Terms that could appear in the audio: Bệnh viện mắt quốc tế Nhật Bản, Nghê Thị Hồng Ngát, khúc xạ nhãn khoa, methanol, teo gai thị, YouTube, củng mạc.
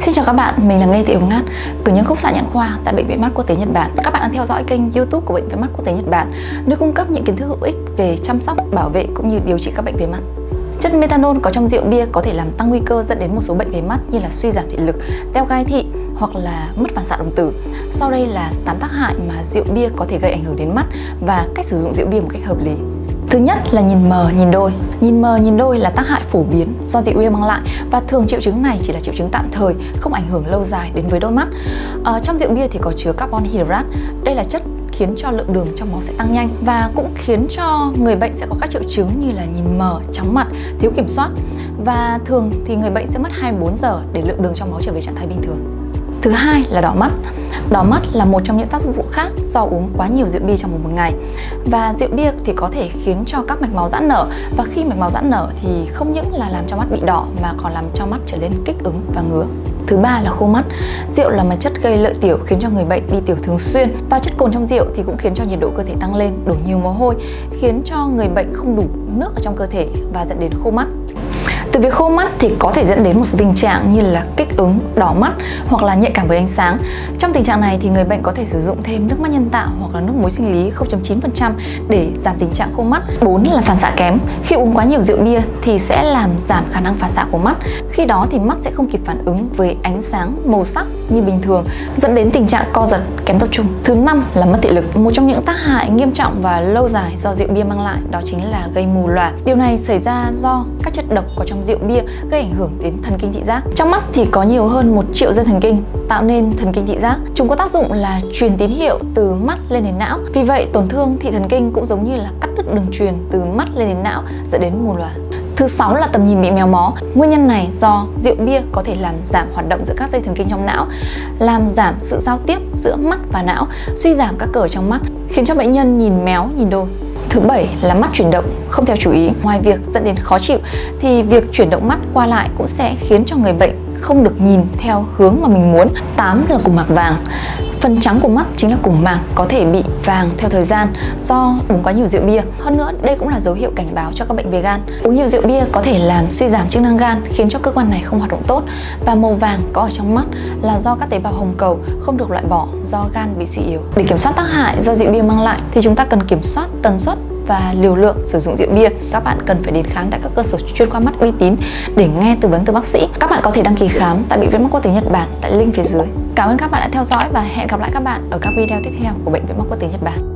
Xin chào các bạn, mình là Nghê Thị Hồng Ngát, cử nhân khúc xạ nhãn khoa tại Bệnh viện mắt quốc tế Nhật Bản. Các bạn đang theo dõi kênh YouTube của Bệnh viện mắt quốc tế Nhật Bản, nơi cung cấp những kiến thức hữu ích về chăm sóc, bảo vệ cũng như điều trị các bệnh về mắt. Chất methanol có trong rượu bia có thể làm tăng nguy cơ dẫn đến một số bệnh về mắt như là suy giảm thị lực, teo gai thị hoặc là mất phản xạ đồng tử. Sau đây là 8 tác hại mà rượu bia có thể gây ảnh hưởng đến mắt và cách sử dụng rượu bia một cách hợp lý. Thứ nhất là nhìn mờ, nhìn đôi. Nhìn mờ, nhìn đôi là tác hại phổ biến do rượu bia mang lại và thường triệu chứng này chỉ là triệu chứng tạm thời, không ảnh hưởng lâu dài đến với đôi mắt. Trong rượu bia thì có chứa carbon hydrate, đây là chất khiến cho lượng đường trong máu sẽ tăng nhanh và cũng khiến cho người bệnh sẽ có các triệu chứng như là nhìn mờ, chóng mặt, thiếu kiểm soát và thường thì người bệnh sẽ mất 24 giờ để lượng đường trong máu trở về trạng thái bình thường. Thứ hai là đỏ mắt. Đỏ mắt là một trong những tác dụng phụ khác do uống quá nhiều rượu bia trong một ngày. Và rượu bia thì có thể khiến cho các mạch máu giãn nở và khi mạch máu giãn nở thì không những là làm cho mắt bị đỏ mà còn làm cho mắt trở nên kích ứng và ngứa. Thứ ba là khô mắt. Rượu là một chất gây lợi tiểu khiến cho người bệnh đi tiểu thường xuyên và chất cồn trong rượu thì cũng khiến cho nhiệt độ cơ thể tăng lên, đổ nhiều mồ hôi, khiến cho người bệnh không đủ nước ở trong cơ thể và dẫn đến khô mắt. Từ việc khô mắt thì có thể dẫn đến một số tình trạng như là kích ứng, đỏ mắt hoặc là nhạy cảm với ánh sáng. Trong tình trạng này thì người bệnh có thể sử dụng thêm nước mắt nhân tạo hoặc là nước muối sinh lý 0.9% để giảm tình trạng khô mắt. 4 là phản xạ kém. Khi uống quá nhiều rượu bia thì sẽ làm giảm khả năng phản xạ của mắt. Khi đó thì mắt sẽ không kịp phản ứng với ánh sáng, màu sắc như bình thường, dẫn đến tình trạng co giật, kém tập trung. Thứ 5 là mất thị lực. Một trong những tác hại nghiêm trọng và lâu dài do rượu bia mang lại đó chính là gây mù lòa. Điều này xảy ra do các chất độc có trong rượu bia gây ảnh hưởng đến thần kinh thị giác. Trong mắt thì có nhiều hơn 1 triệu dây thần kinh tạo nên thần kinh thị giác. Chúng có tác dụng là truyền tín hiệu từ mắt lên đến não. Vì vậy, tổn thương thị thần kinh cũng giống như là cắt đứt đường truyền từ mắt lên đến não dẫn đến mù lòa. Thứ 6 là tầm nhìn bị méo mó. Nguyên nhân này do rượu bia có thể làm giảm hoạt động giữa các dây thần kinh trong não, làm giảm sự giao tiếp giữa mắt và não, suy giảm các cở trong mắt, khiến cho bệnh nhân nhìn méo, nhìn đôi. Thứ 7 là mắt chuyển động không theo chủ ý. Ngoài việc dẫn đến khó chịu thì việc chuyển động mắt qua lại cũng sẽ khiến cho người bệnh không được nhìn theo hướng mà mình muốn. 8 là củng mạc vàng. Phần trắng của mắt chính là củng mạc có thể bị vàng theo thời gian do uống quá nhiều rượu bia. Hơn nữa, đây cũng là dấu hiệu cảnh báo cho các bệnh về gan. Uống nhiều rượu bia có thể làm suy giảm chức năng gan, khiến cho cơ quan này không hoạt động tốt và màu vàng có ở trong mắt là do các tế bào hồng cầu không được loại bỏ do gan bị suy yếu. Để kiểm soát tác hại do rượu bia mang lại thì chúng ta cần kiểm soát tần suất và liều lượng sử dụng rượu bia. Các bạn cần phải đến khám tại các cơ sở chuyên khoa mắt uy tín để nghe tư vấn từ bác sĩ. Các bạn có thể đăng ký khám tại Bệnh viện mắt quốc tế Nhật Bản tại link phía dưới. Cảm ơn các bạn đã theo dõi và hẹn gặp lại các bạn ở các video tiếp theo của Bệnh viện mắt quốc tế Nhật Bản.